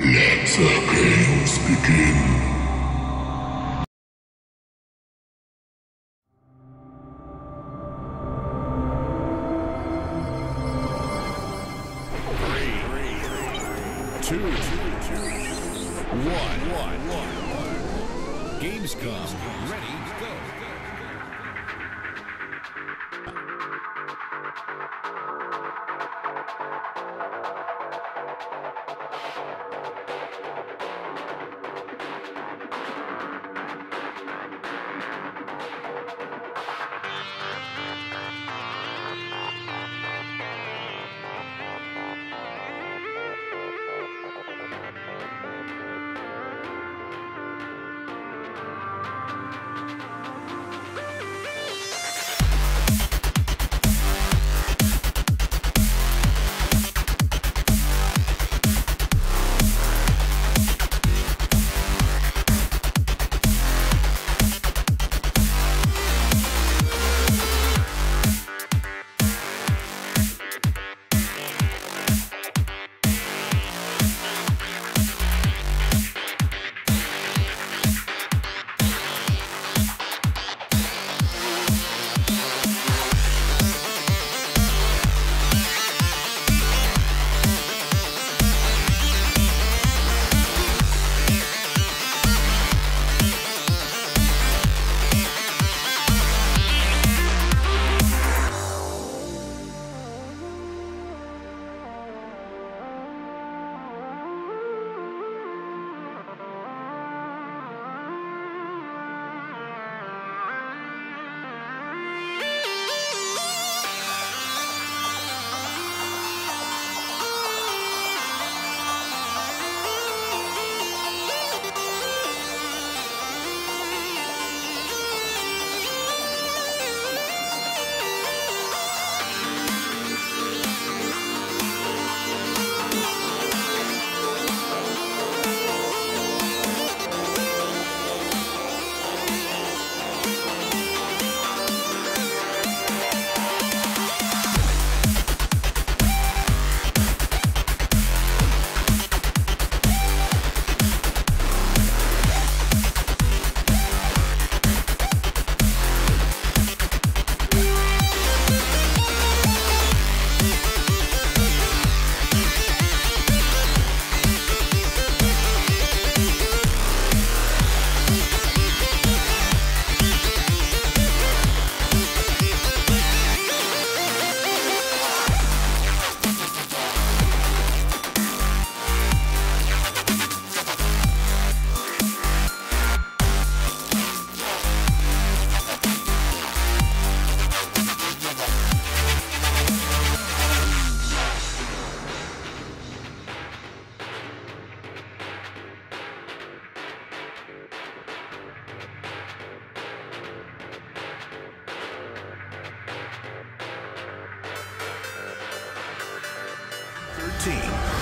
Let the chaos begin. Gamescom, ready, go.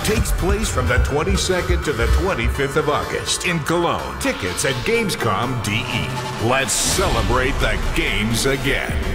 Takes place from the 22nd to the 25th of August in Cologne. Tickets at Gamescom.de. Let's celebrate the games again.